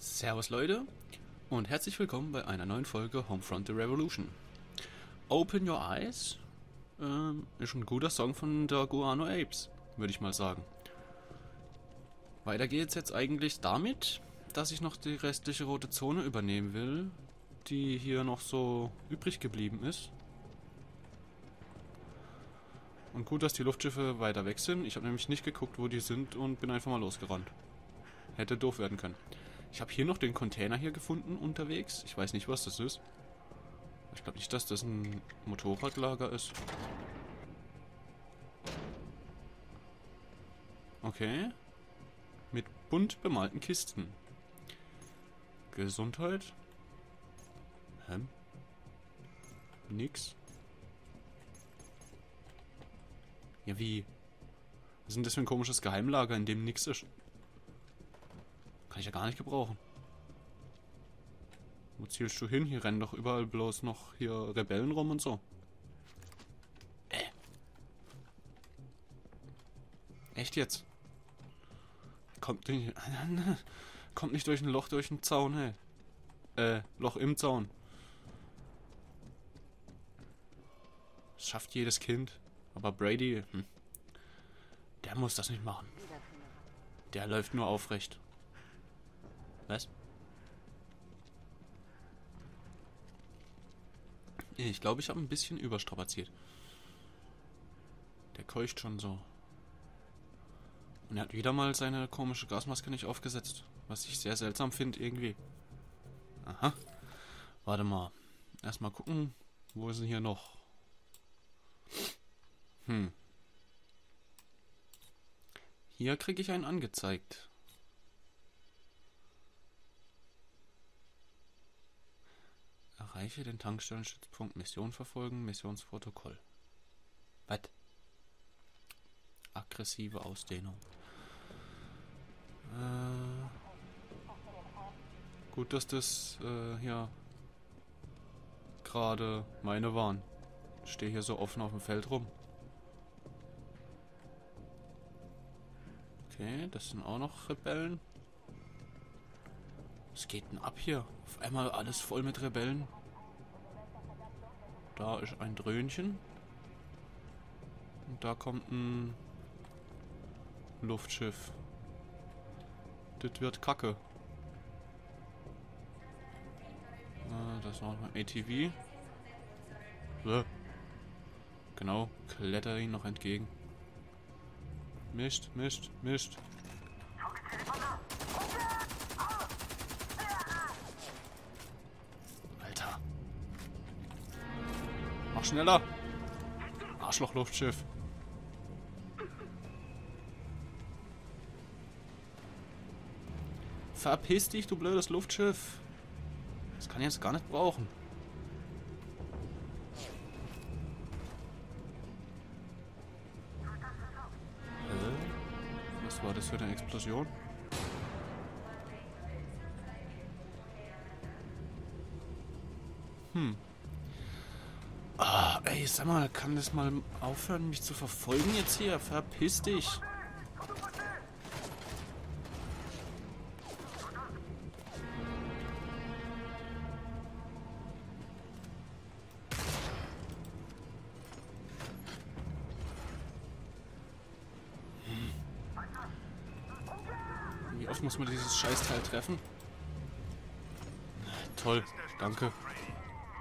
Servus Leute und herzlich willkommen bei einer neuen Folge Homefront The Revolution. Open Your Eyes ist ein guter Song von der Guano Apes, würde ich mal sagen. Weiter geht's jetzt eigentlich damit, dass ich noch die restliche rote Zone übernehmen will, die hier noch so übrig geblieben ist. Und gut, dass die Luftschiffe weiter weg sind. Ich habe nämlich nicht geguckt, wo die sind und bin einfach mal losgerannt. Hätte doof werden können. Ich habe hier noch den Container hier gefunden unterwegs. Ich weiß nicht, was das ist. Ich glaube nicht, dass das ein Motorradlager ist. Okay. Mit bunt bemalten Kisten. Gesundheit. Nix. Ja, wie? Was ist denn das für ein komisches Geheimlager, in dem nix ist? Kann ich ja gar nicht gebrauchen. Wo zielst du hin? Hier rennen doch überall bloß noch hier Rebellen rum und so. Echt jetzt? Kommt nicht durch ein Loch, durch einen Zaun, hey. Loch im Zaun. Das schafft jedes Kind. Aber Brady, der muss das nicht machen. Der läuft nur aufrecht. Was? Ich glaube, ich habe ein bisschen überstrapaziert. Der keucht schon so. Und er hat wieder mal seine komische Gasmaske nicht aufgesetzt. Was ich sehr seltsam finde irgendwie. Aha. Warte mal. Erstmal gucken, wo ist denn hier noch? Hier kriege ich einen angezeigt. Erreiche den Tankstellenstützpunkt. Mission verfolgen. Missionsprotokoll. Was? Aggressive Ausdehnung. Gut, dass das hier gerade meine waren. Ich stehe hier so offen auf dem Feld rum. Okay, das sind auch noch Rebellen. Was geht denn ab hier? Auf einmal alles voll mit Rebellen. Da ist ein Dröhnchen. Und da kommt ein Luftschiff. Das wird kacke. Das ist noch ein ATV. So. Genau, kletter ihn noch entgegen. Mist, Mist, Mist. Alter. Mach schneller. Arschloch-Luftschiff. Verpiss dich, du blödes Luftschiff. Das kann ich jetzt gar nicht brauchen. Was war das für eine Explosion? Ah, ey, sag mal, kann das mal aufhören, mich zu verfolgen jetzt hier? Verpiss dich! Wie oft muss man dieses Scheißteil treffen? Toll, danke.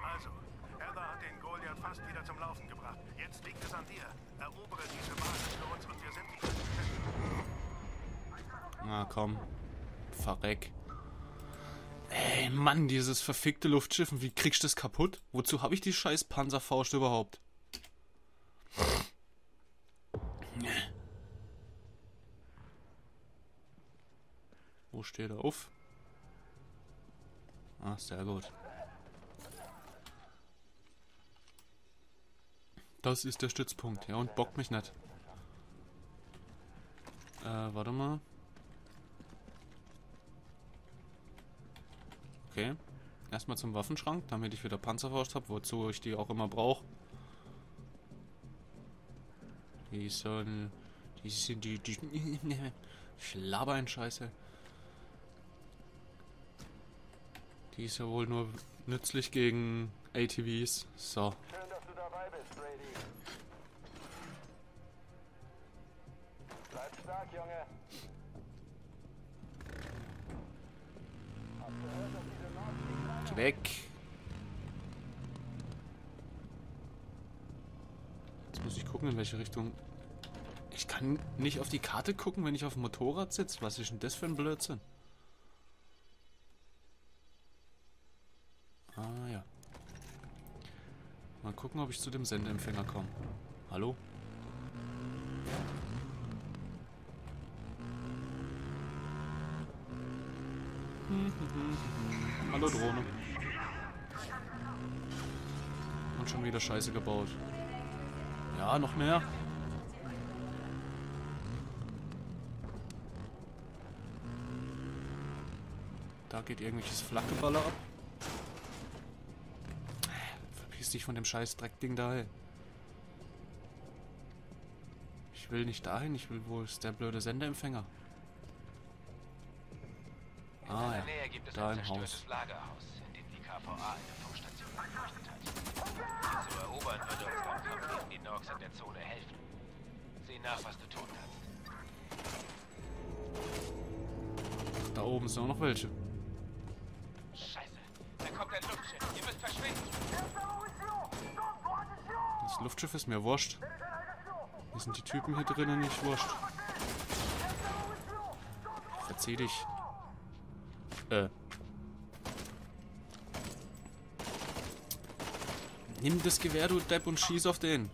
Also, Heather hat den Goliath fast wieder zum Laufen gebracht. Jetzt liegt es an dir. Erobere diese Basis für uns und wir sind die Besten. Na komm. Verreck. Ey, Mann, dieses verfickte Luftschiffen. Wie kriegst du das kaputt? Wozu habe ich die scheiß Panzerfaust überhaupt? Wo steht er auf? Ah, sehr gut. Das ist der Stützpunkt. Ja, und bockt mich nicht. Warte mal. Okay. Erstmal zum Waffenschrank, damit ich wieder Panzerfaust habe, wozu ich die auch immer brauche. Die sollen... Die Schlabein-Scheiße. Die ist ja wohl nur nützlich gegen ATVs. So. Schön, dass du dabei bist, Brady. Bleib stark, Junge. Weg. Jetzt muss ich gucken, in welche Richtung. Ich kann nicht auf die Karte gucken, wenn ich auf dem Motorrad sitze. Was ist denn das für ein Blödsinn? Ah ja. Mal gucken, ob ich zu dem Sendeempfänger komme. Hallo? Hallo Drohne. Und schon wieder Scheiße gebaut. Ja, noch mehr. Da geht irgendwelches Flakgeballer ab. Verpiss dich von dem scheiß Dreckding dahin. Ich will nicht dahin, ich will, wo ist der blöde Sendeempfänger? Ah ja, da im Haus. Zu erobern würde uns beim Kampf gegen die Norks in der Zone helfen. Sieh nach, was du tun kannst. Ach, da oben sind auch noch welche. Scheiße, da kommt ein Luftschiff. Ihr müsst verschwinden. Das Luftschiff ist mir wurscht. Mir sind die Typen hier drinnen nicht wurscht. Verzieh dich. Nimm das Gewehr, du Depp, und schieß auf den.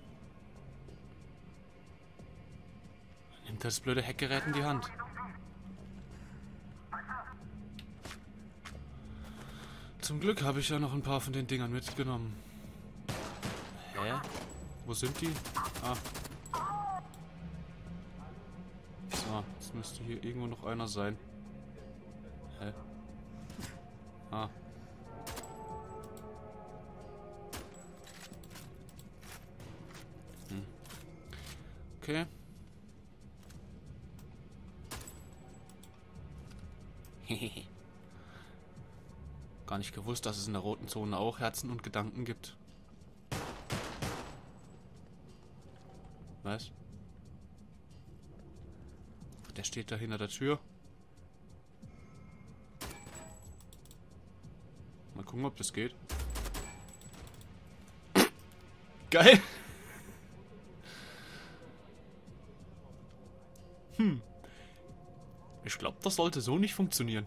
Nimm das blöde Heckgerät in die Hand. Zum Glück habe ich ja noch ein paar von den Dingern mitgenommen. Hä? Wo sind die? Ah. So, jetzt müsste hier irgendwo noch einer sein. Hä? Ah. Hm. Okay. Hehehe. Gar nicht gewusst, dass es in der roten Zone auch Herzen und Gedanken gibt. Was? Der steht da hinter der Tür. Mal gucken, ob das geht. Geil! Hm. Ich glaube, das sollte so nicht funktionieren.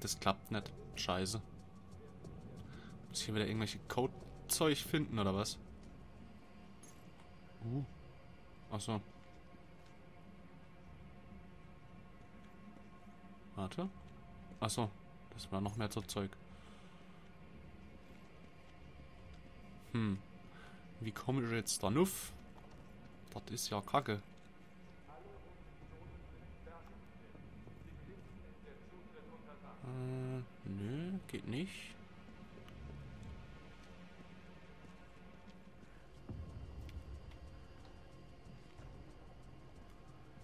Das klappt nicht. Scheiße. Muss ich hier wieder irgendwelche Code-Zeug finden, oder was? Achso. Warte. Achso, das war noch mehr so Zeug. Hm. Wie komme ich jetzt da nuf? Das ist ja kacke. Nö, geht nicht.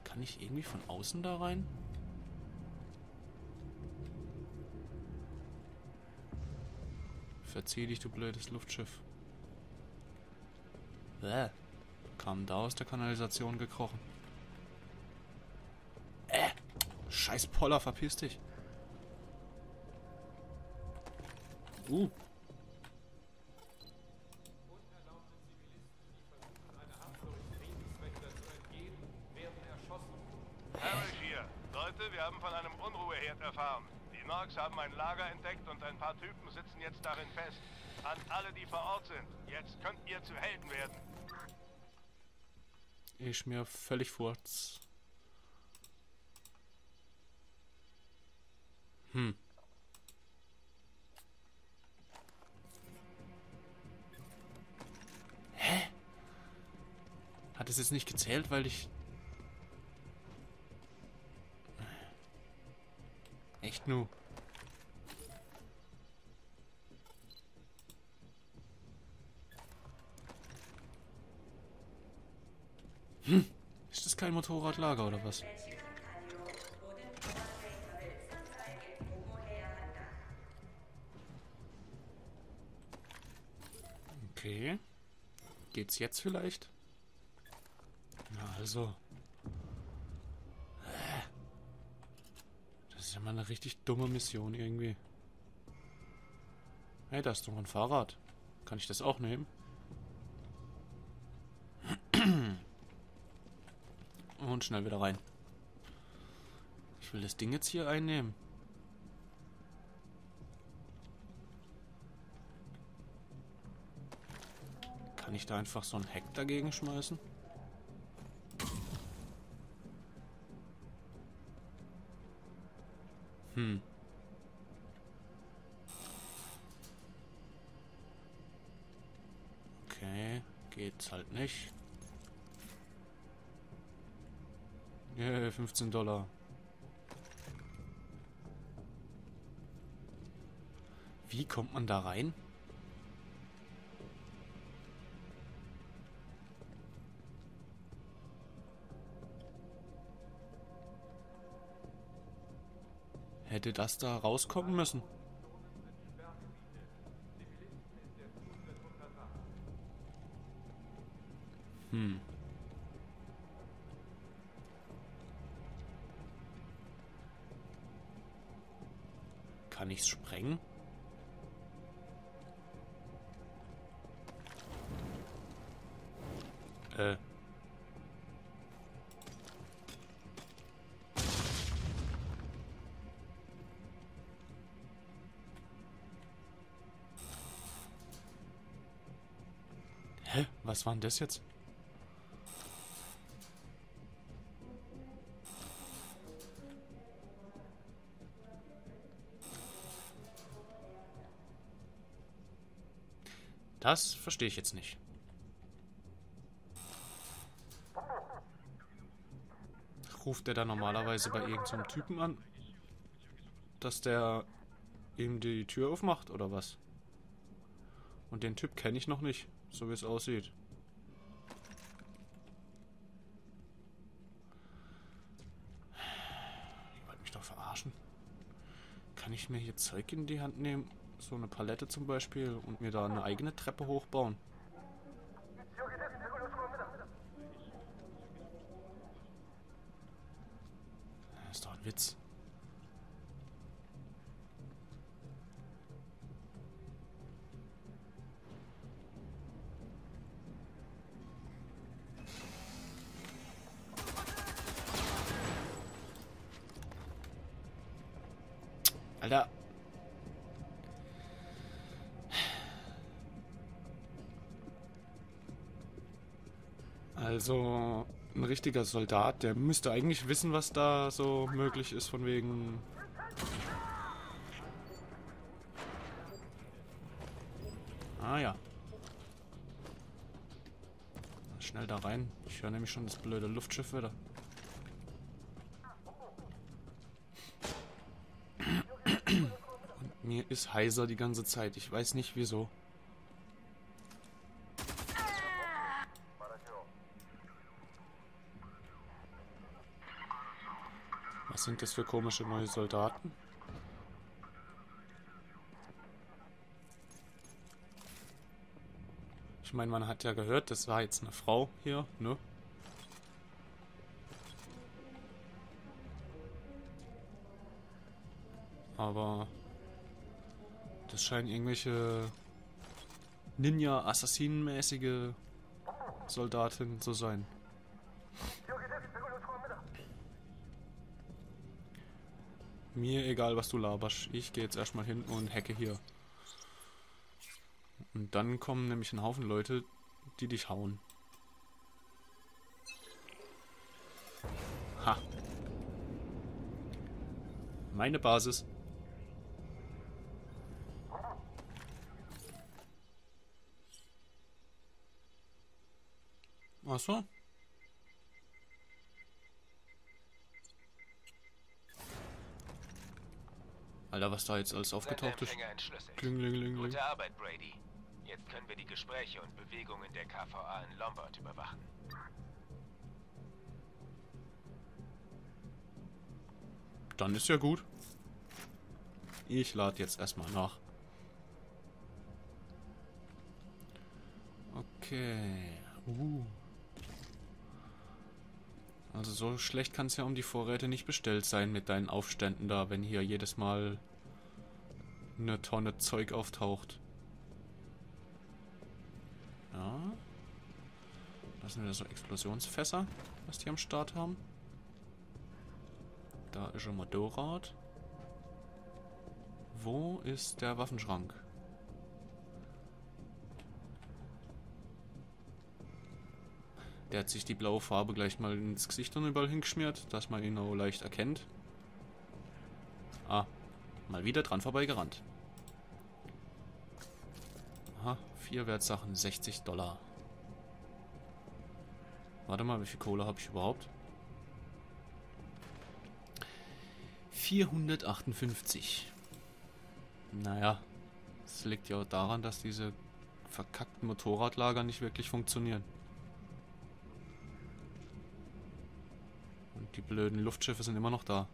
Kann ich irgendwie von außen da rein? Verzieh dich, du blödes Luftschiff. Bäh. Kam da aus der Kanalisation gekrochen. Scheiß Poller, verpiss dich. Harris hier. Leute, wir haben von einem Unruheherd erfahren. Die Norks haben ein Lager entdeckt und ein paar Typen sitzen jetzt darin fest. An alle, die vor Ort sind. Jetzt könnt ihr zu Helden werden. Ich mir völlig furz. Hm. Hä? Hat es jetzt nicht gezählt, weil ich... Echt nur. Ist das kein Motorradlager oder was? Okay. Geht's jetzt vielleicht? Na also. Das ist ja mal eine richtig dumme Mission irgendwie. Hey, da ist doch ein Fahrrad. Kann ich das auch nehmen? Und schnell wieder rein. Ich will das Ding jetzt hier einnehmen. Kann ich da einfach so ein Heck dagegen schmeißen? Hm. Okay, geht's halt nicht. Yeah, $15. Wie kommt man da rein? Hätte das da rauskommen müssen? Hm. Kann ich's sprengen? Hä? Was war denn das jetzt? Das verstehe ich jetzt nicht. Ruft der da normalerweise bei irgendeinem Typen an, dass der ihm die Tür aufmacht oder was? Und den Typ kenne ich noch nicht, so wie es aussieht. Ihr wollt mich doch verarschen. Kann ich mir hier Zeug in die Hand nehmen? So eine Palette zum Beispiel und mir da eine eigene Treppe hochbauen. Das ist doch ein Witz. Alter. Also, ein richtiger Soldat, der müsste eigentlich wissen, was da so möglich ist, von wegen... Ah ja. Schnell da rein. Ich höre nämlich schon das blöde Luftschiff wieder. Und mir ist heiser die ganze Zeit. Ich weiß nicht, wieso. Was sind das für komische neue Soldaten? Ich meine, man hat ja gehört, das war jetzt eine Frau hier, ne? Aber das scheinen irgendwelche Ninja-Assassinen-mäßige Soldatinnen zu sein. Mir egal, was du laberst. Ich gehe jetzt erstmal hin und hacke hier. Und dann kommen nämlich ein Haufen Leute, die dich hauen. Ha. Meine Basis. Ach so. Alter, was da jetzt alles aufgetaucht ist. Klingelingeling. Gute Arbeit, Brady. Jetzt können wir die Gespräche und Bewegungen der KVA in Lombard überwachen. Dann ist ja gut. Ich lade jetzt erstmal nach. Okay. Also so schlecht kann es ja um die Vorräte nicht bestellt sein mit deinen Aufständen da, wenn hier jedes Mal eine Tonne Zeug auftaucht. Ja. Das sind wieder so Explosionsfässer, was die am Start haben. Da ist schon mal Dorad. Wo ist der Waffenschrank? Der hat sich die blaue Farbe gleich mal ins Gesicht und überall hingeschmiert, dass man ihn auch leicht erkennt. Ah, mal wieder dran vorbeigerannt. Aha, 4 Wertsachen, $60. Warte mal, wie viel Kohle habe ich überhaupt? 458. Naja, es liegt ja auch daran, dass diese verkackten Motorradlager nicht wirklich funktionieren. Und die blöden Luftschiffe sind immer noch da.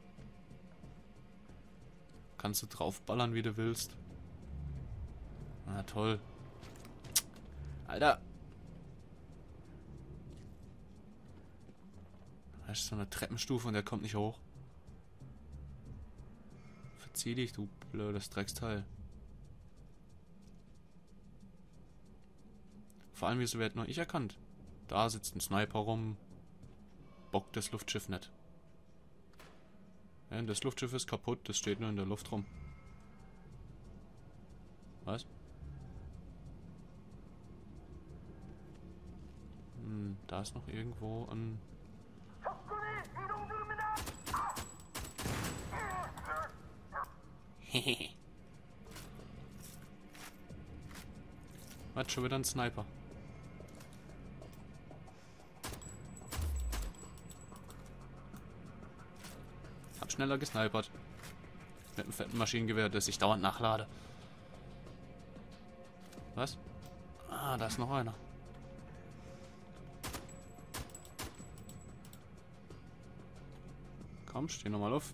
Kannst du draufballern, wie du willst. Na toll. Alter. Da ist so eine Treppenstufe und der kommt nicht hoch. Verzieh dich, du blödes Drecksteil. Vor allem, wieso werd nur ich erkannt? Da sitzt ein Sniper rum. Bockt das Luftschiff nicht. Ja, das Luftschiff ist kaputt, das steht nur in der Luft rum. Was? Hm, da ist noch irgendwo ein... Hehehe. Was, schon wieder ein Sniper? Hab schneller gesnipert. Mit einem fetten Maschinengewehr, das ich dauernd nachlade. Was? Ah, da ist noch einer. Komm, steh nochmal auf.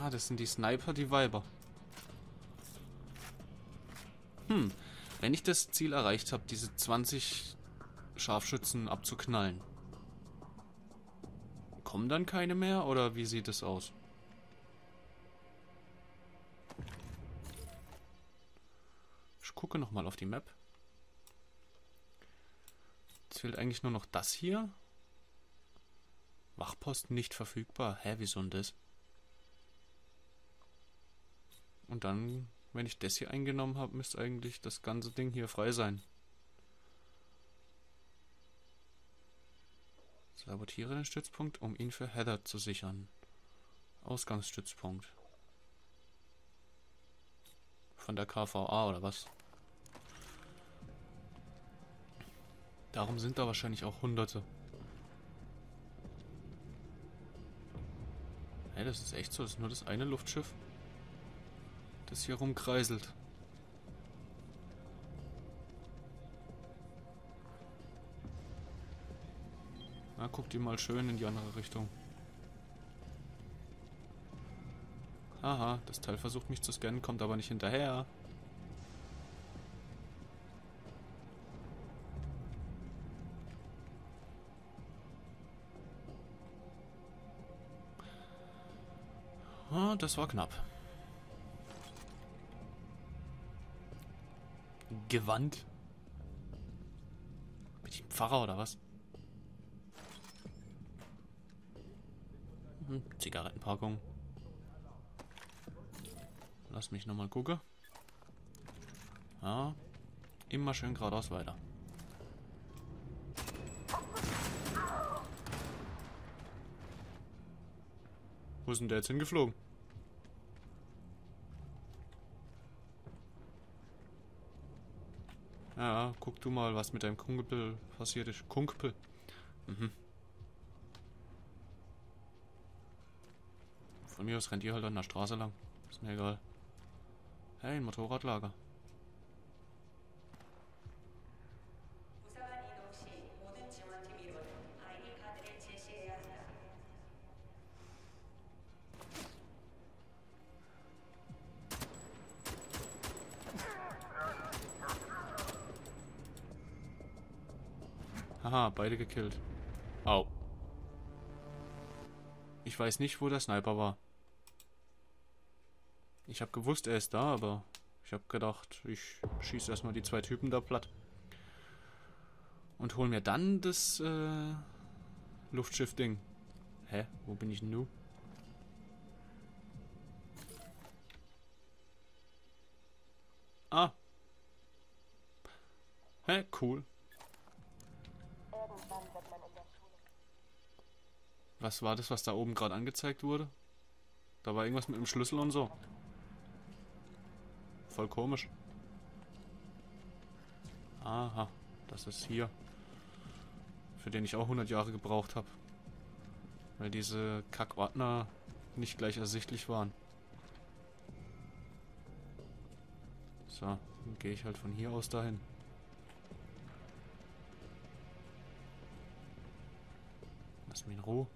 Ah, das sind die Sniper, die Weiber. Hm, wenn ich das Ziel erreicht habe, diese 20 Scharfschützen abzuknallen, kommen dann keine mehr, oder wie sieht es aus? Ich gucke nochmal auf die Map. Jetzt fehlt eigentlich nur noch das hier. Wachposten nicht verfügbar. Hä, wieso denn das? Und dann, wenn ich das hier eingenommen habe, müsste eigentlich das ganze Ding hier frei sein. Sabotiere den Stützpunkt, um ihn für Heather zu sichern. Ausgangsstützpunkt. Von der KVA oder was? Darum sind da wahrscheinlich auch Hunderte. Hey, das ist echt so, das ist nur das eine Luftschiff, das hier rumkreiselt. Na, guck die mal schön in die andere Richtung. Haha, das Teil versucht mich zu scannen, kommt aber nicht hinterher. Ah, das war knapp. Gewand? Bin ich ein Pfarrer oder was? Hm, Zigarettenpackung. Lass mich nochmal gucken. Ja, immer schön geradeaus weiter. Wo ist denn der jetzt hingeflogen? Ja, guck du mal, was mit deinem Kumpel passiert ist. Kumpel. Mhm. Von mir aus rennt ihr halt an der Straße lang. Ist mir egal. Hey, ein Motorradlager. Aha, beide gekillt. Au. Ich weiß nicht, wo der Sniper war. Ich habe gewusst, er ist da, aber ich habe gedacht, ich schieße erstmal die zwei Typen da platt. Und hol mir dann das Luftschiff-Ding. Hä? Wo bin ich denn nun? Ah. Hä? Cool. Was war das, was da oben gerade angezeigt wurde? Da war irgendwas mit dem Schlüssel und so. Voll komisch. Aha. Das ist hier. Für den ich auch 100 Jahre gebraucht habe. Weil diese Kackordner nicht gleich ersichtlich waren. So, dann gehe ich halt von hier aus dahin. Lass mich in Ruhe.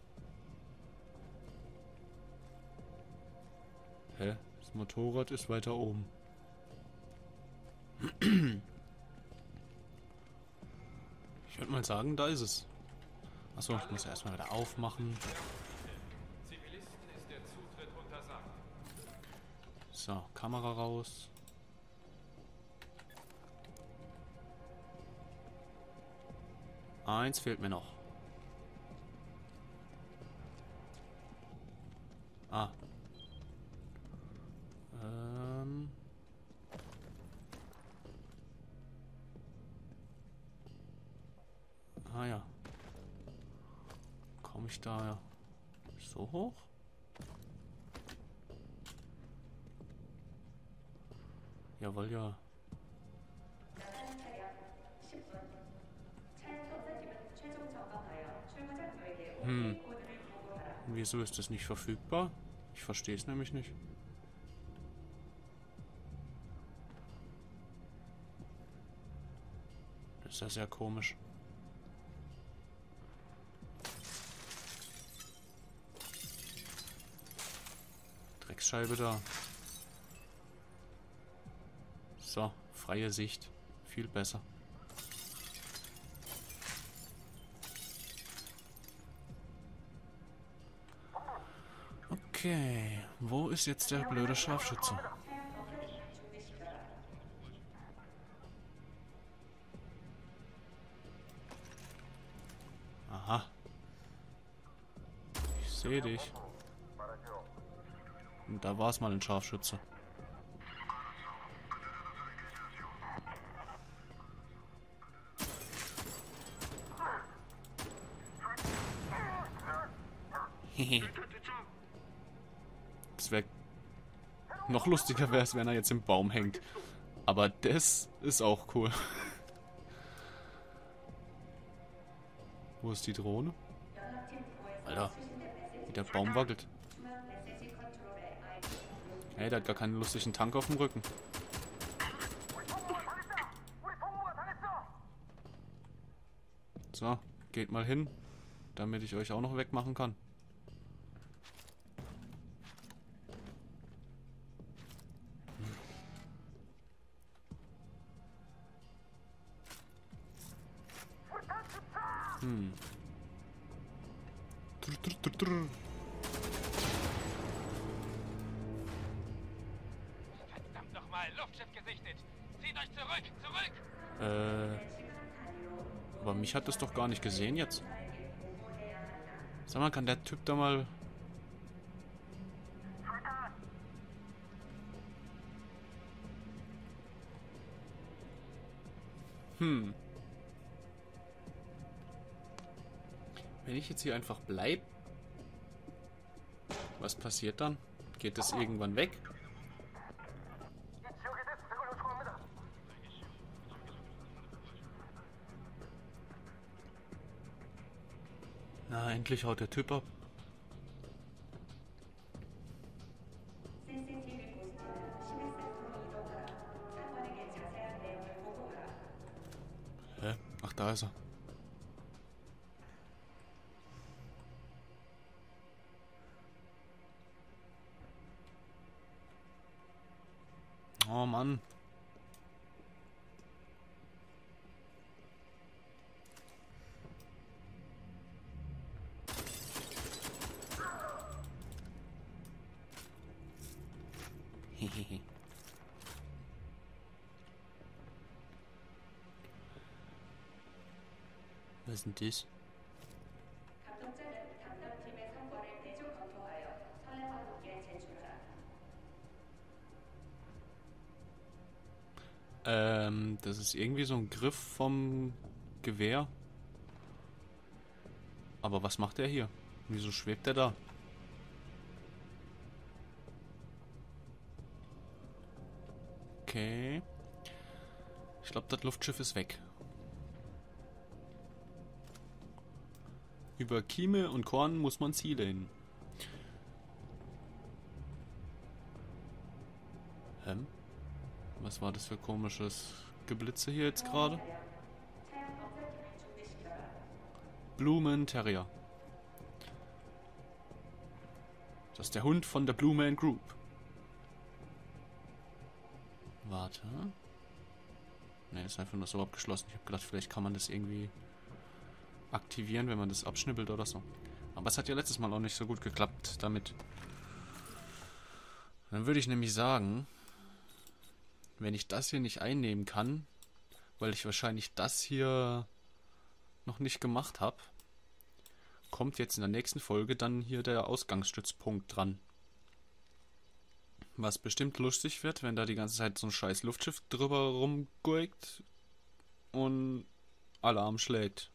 Hä? Das Motorrad ist weiter oben. Ich würde mal sagen, da ist es. Achso, ich muss erstmal wieder aufmachen. So, Kamera raus. Eins fehlt mir noch. Ah. Ah ja. Komme ich da so hoch? Jawohl, ja. Hm. Wieso ist das nicht verfügbar? Ich verstehe es nämlich nicht. Das ist ja sehr komisch. Drecksscheibe da. So, freie Sicht. Viel besser. Okay, wo ist jetzt der blöde Scharfschütze? Aha. Ich sehe dich. Und da war es mal ein Scharfschütze. Hehe. Noch lustiger wäre es, wenn er jetzt im Baum hängt. Aber das ist auch cool. Wo ist die Drohne? Alter, wie der Baum wackelt. Ey, der hat gar keinen lustigen Tank auf dem Rücken. So, geht mal hin, damit ich euch auch noch wegmachen kann. Verdammt nochmal, Luftschiff gesichtet. Zieht euch zurück, zurück! Aber mich hat das doch gar nicht gesehen jetzt. Sag mal, kann der Typ da mal... Hm. Wenn ich jetzt hier einfach bleibe, was passiert dann? Geht das irgendwann weg? Na, endlich haut der Typ ab. Hä? Ach, da ist er. Oh Mann. Was ist denn das? Das ist irgendwie so ein Griff vom Gewehr. Aber was macht er hier? Wieso schwebt er da? Okay. Ich glaube, das Luftschiff ist weg. Über Kieme und Korn muss man zielen. Was war das für komisches Geblitze hier jetzt gerade? Blue Man Terrier. Das ist der Hund von der Blue Man Group. Warte. Ne, ist einfach nur so abgeschlossen. Ich habe gedacht, vielleicht kann man das irgendwie aktivieren, wenn man das abschnippelt oder so. Aber es hat ja letztes Mal auch nicht so gut geklappt damit. Dann würde ich nämlich sagen, wenn ich das hier nicht einnehmen kann, weil ich wahrscheinlich das hier noch nicht gemacht habe, kommt jetzt in der nächsten Folge dann hier der Ausgangsstützpunkt dran. Was bestimmt lustig wird, wenn da die ganze Zeit so ein scheiß Luftschiff drüber rumgurkt und Alarm schlägt.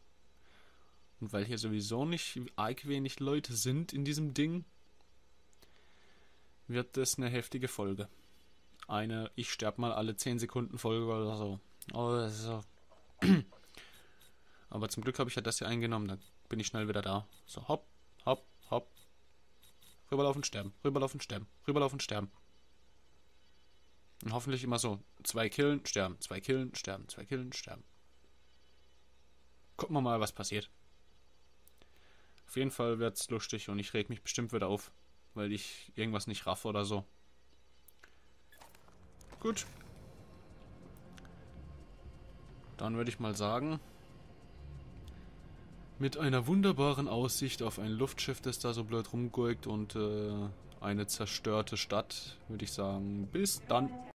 Und weil hier sowieso nicht arg wenig Leute sind in diesem Ding, wird das eine heftige Folge. Eine Ich sterb mal alle 10 Sekunden Folge oder so. Aber zum Glück habe ich ja das hier eingenommen. Dann bin ich schnell wieder da. So, hopp, hopp, hopp. Rüberlaufen, sterben. Rüberlaufen, sterben. Rüberlaufen, sterben. Und hoffentlich immer so. 2 killen, sterben. 2 killen, sterben. 2 killen, sterben. Gucken wir mal, was passiert. Auf jeden Fall wird es lustig und ich reg mich bestimmt wieder auf, weil ich irgendwas nicht raffe oder so. Gut. Dann würde ich mal sagen, mit einer wunderbaren Aussicht auf ein Luftschiff, das da so blöd rumgurkt und eine zerstörte Stadt, würde ich sagen, bis dann.